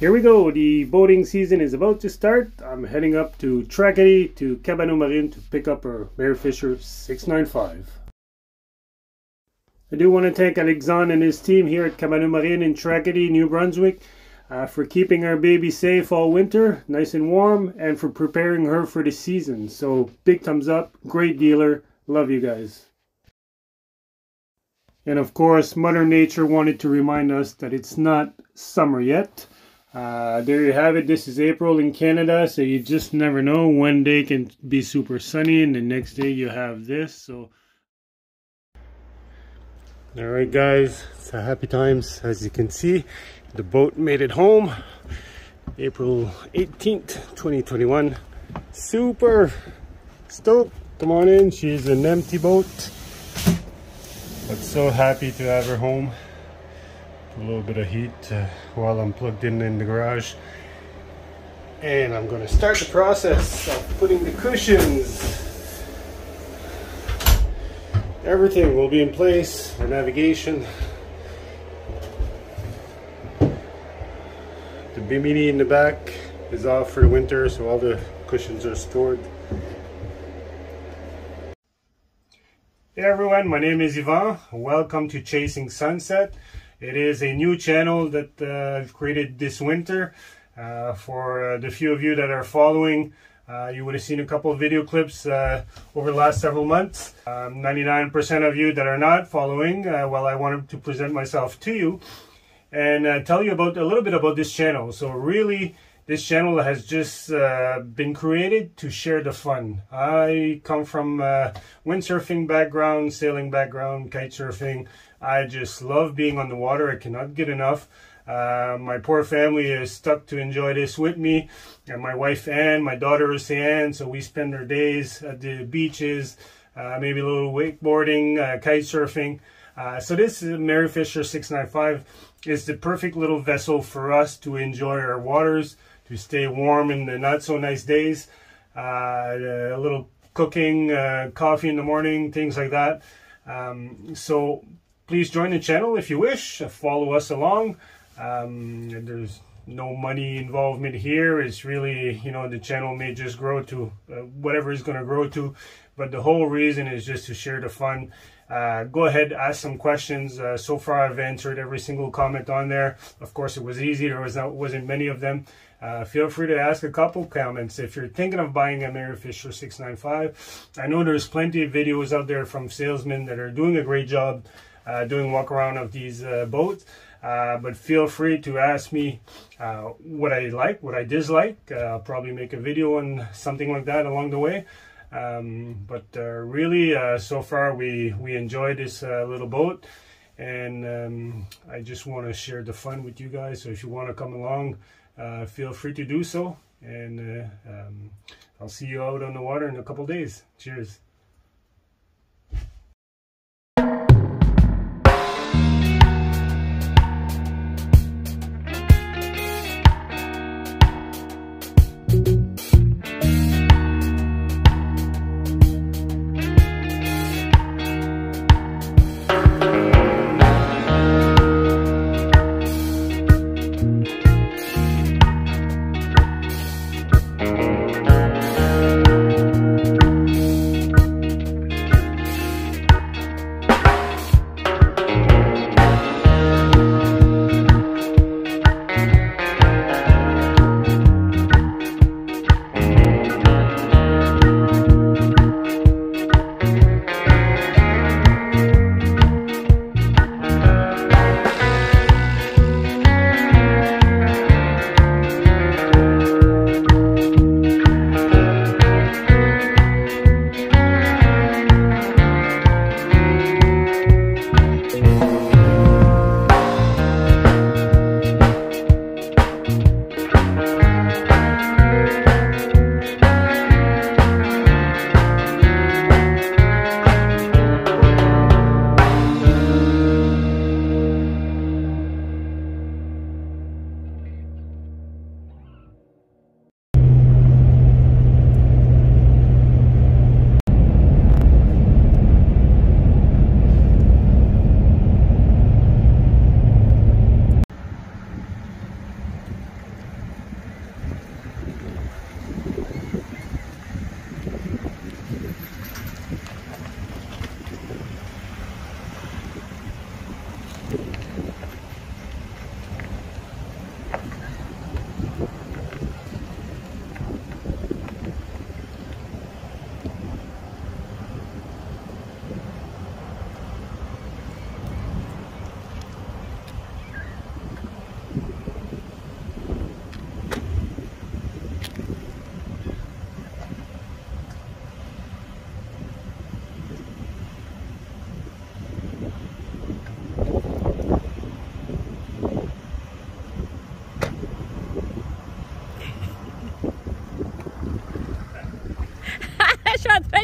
Here we go, the boating season is about to start. I'm heading up to Tracadie to Cabano Marine to pick up our Merry Fisher 695. I do want to thank Alexandre and his team here at Cabano Marine in Tracadie, New Brunswick, for keeping our baby safe all winter, nice and warm, and for preparing her for the season. So big thumbs up, great dealer, love you guys. And of course, Mother Nature wanted to remind us that it's not summer yet. There you have it. This is April in Canada, so you just never know. One day can be super sunny and the next day you have this. So all right guys, it's a happy times. As you can see, the boat made it home. April 18th 2021, super stoked. Come on in. She's an empty boat, but so happy to have her home. A little bit of heat while I'm plugged in the garage, and I'm going to start the process of putting the cushions. Everything will be in place, the navigation, the bimini in the back is off for the winter, so all the cushions are stored. Hey everyone, my name is Yvan, welcome to Chasing Sunset. It is a new channel that I've created this winter. For the few of you that are following, you would have seen a couple of video clips over the last several months. 99% of you that are not following, well, I wanted to present myself to you and tell you about a little bit about this channel. So really, this channel has just been created to share the fun. I come from windsurfing background, sailing background, kite surfing. I just love being on the water. I cannot get enough. My poor family is stuck to enjoy this with me, and my wife Anne, my daughter Océane, so we spend our days at the beaches, maybe a little wakeboarding, kite surfing. So this Merry Fisher 695 is the perfect little vessel for us to enjoy our waters, to stay warm in the not so nice days, a little cooking, coffee in the morning, things like that. So please join the channel if you wish, follow us along. There's no money involvement here. It's really, you know, the channel may just grow to whatever it's going to grow to, but the whole reason is just to share the fun. Go ahead, ask some questions. So far I've answered every single comment on there. Of course it was easy, there wasn't many of them. Feel free to ask a couple comments if you're thinking of buying a Merry Fisher 695. I know there's plenty of videos out there from salesmen that are doing a great job doing walk around of these boats, but feel free to ask me what I like, what I dislike. I'll probably make a video on something like that along the way. Really, so far we enjoy this little boat, and I just want to share the fun with you guys. So if you want to come along, feel free to do so, and I'll see you out on the water in a couple days. Cheers.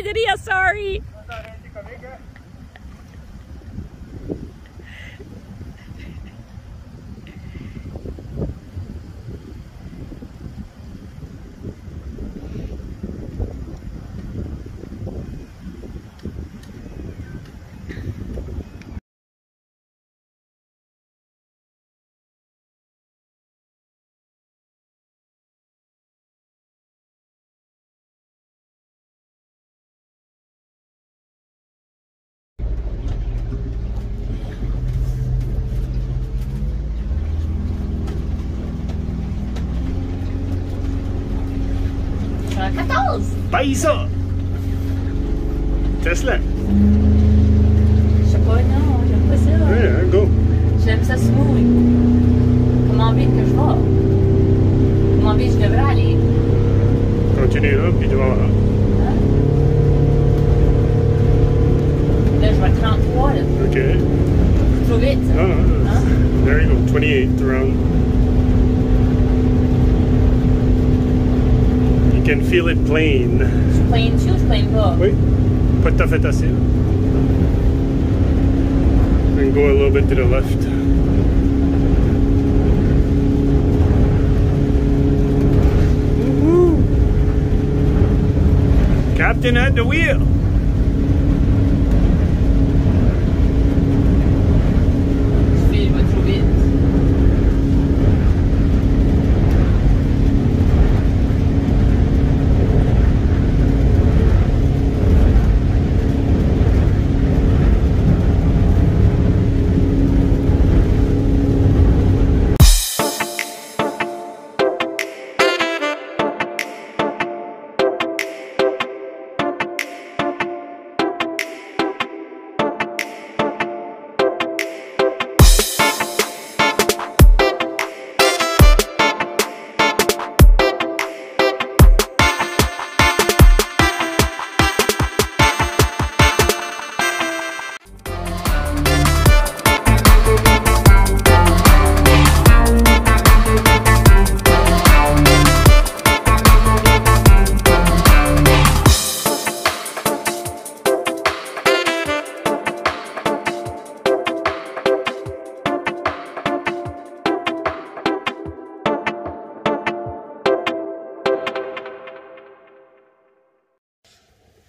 Pizzeria, sorry. Paisa! Tesla! Je sais pas, non, j'aime pas ça. Ouais, hein, go! J'aime ça smooth. Comment vite que je vais? Comment vite je devrais aller? Continue là, puis devant là. Hein? Là, je vais à 33, là. Ok. Trop vite. Ah, hein? There you go, 28 around. You can feel it plain. Je plane too, je plane pas. Oui, pas tout à fait assez. And go a little bit to the left. Woohoo! Captain at the wheel.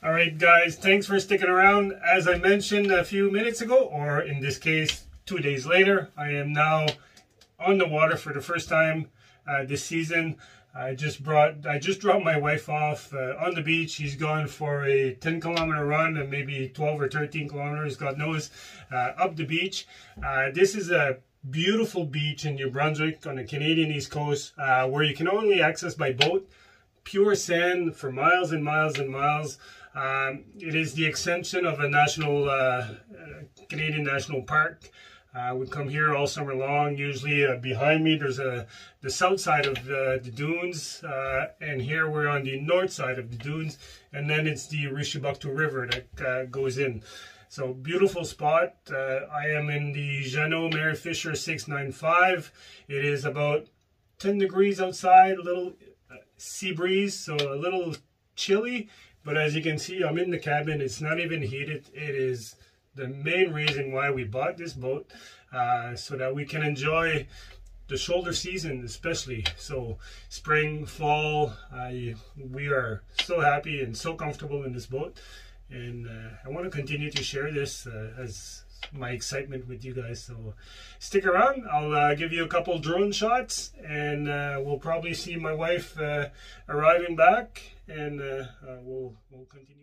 Alright guys, thanks for sticking around. As I mentioned a few minutes ago, or in this case 2 days later, I am now on the water for the first time this season. I just dropped my wife off on the beach. She's gone for a 10-kilometer run and maybe 12 or 13 kilometers, God knows, up the beach. This is a beautiful beach in New Brunswick on the Canadian East Coast where you can only access by boat. Pure sand for miles and miles and miles. It is the extension of a national, Canadian National Park. We come here all summer long. Usually behind me there's the south side of the dunes, and here we're on the north side of the dunes, and then it's the Richibucto River that goes in. So beautiful spot. I am in the Jeanneau Merry Fisher 695. It is about 10 degrees outside, a little sea breeze, so a little chilly. But as you can see, I'm in the cabin. It's not even heated. It is the main reason why we bought this boat, so that we can enjoy the shoulder season, especially. So spring, fall, we are so happy and so comfortable in this boat. And I want to continue to share this as my excitement with you guys. So stick around. I'll give you a couple drone shots, and we'll probably see my wife arriving back, and we'll continue.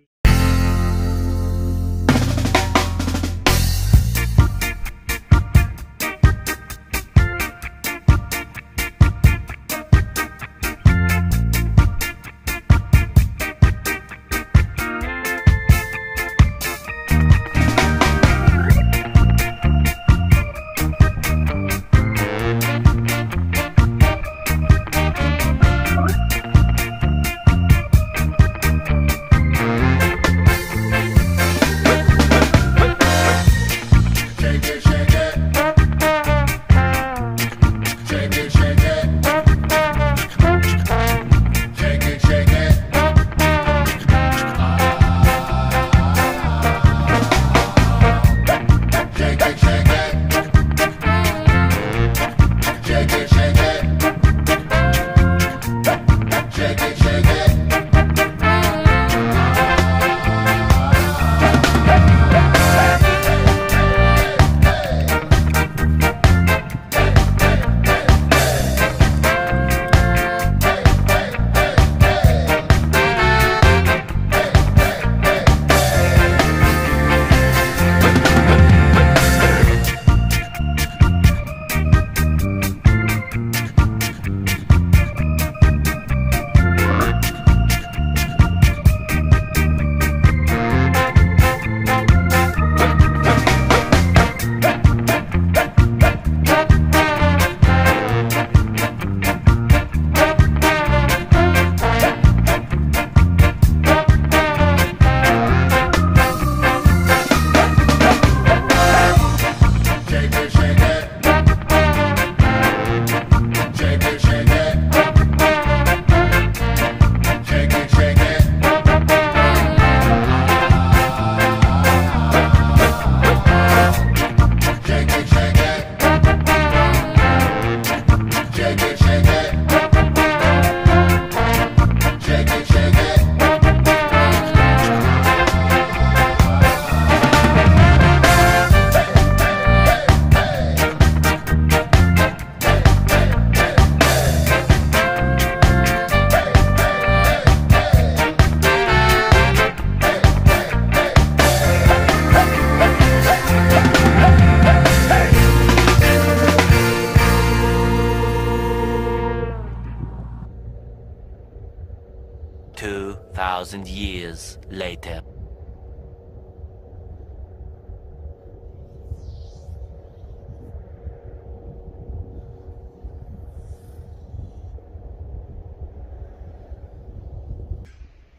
2,000 years later.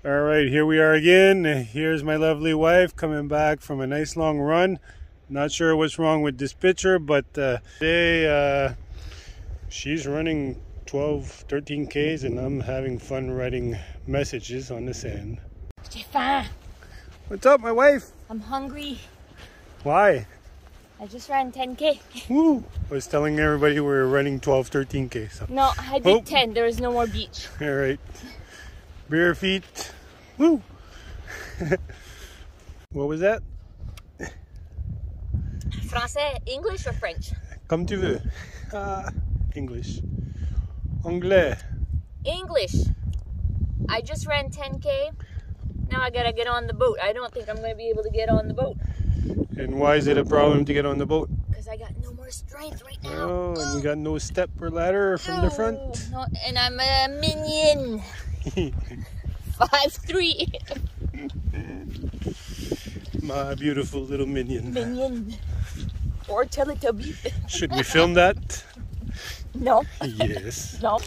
All right, here we are again. Here's my lovely wife coming back from a nice long run. Not sure what's wrong with this picture, but today she's running 12, 13 Ks and I'm having fun writing messages on the sand. Stefan! What's up, my wife? I'm hungry. Why? I just ran 10K. Woo! I was telling everybody we were running 12, 13 Ks. So. No, I did 10. There was no more beach. All right. Bare feet. Woo! What was that? Francais, English or French? Comme tu veux. English. Anglais. English. I just ran 10K. Now I gotta get on the boat. I don't think I'm gonna be able to get on the boat. And why is it a problem to get on the boat? Because I got no more strength right now. Oh, and we got no step or ladder from the front. No, and I'm a minion. 5'3". My beautiful little minion. Minion. Or Teletubby. Should we film that? No. Yes. No.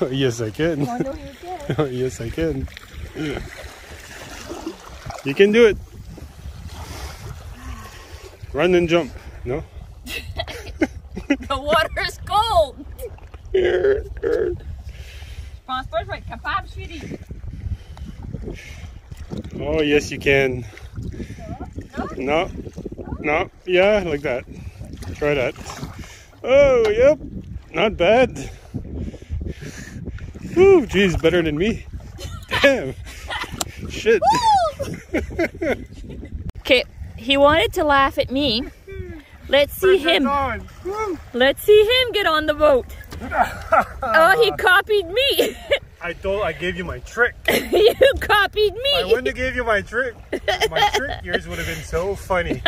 Oh, yes, I can. No, no, you can. Oh, yes, I can. You can do it. Run and jump. No? The water's cold. Oh, yes, you can. No. No. Yeah, like that. Try that. Oh, yep. Not bad. Ooh, geez, better than me. Damn. Shit. Okay, he wanted to laugh at me. Let's see him. Let's see him get on the boat. Oh, he copied me. I gave you my trick. You copied me. I wouldn't have gave you my trick. My trick yours would have been so funny.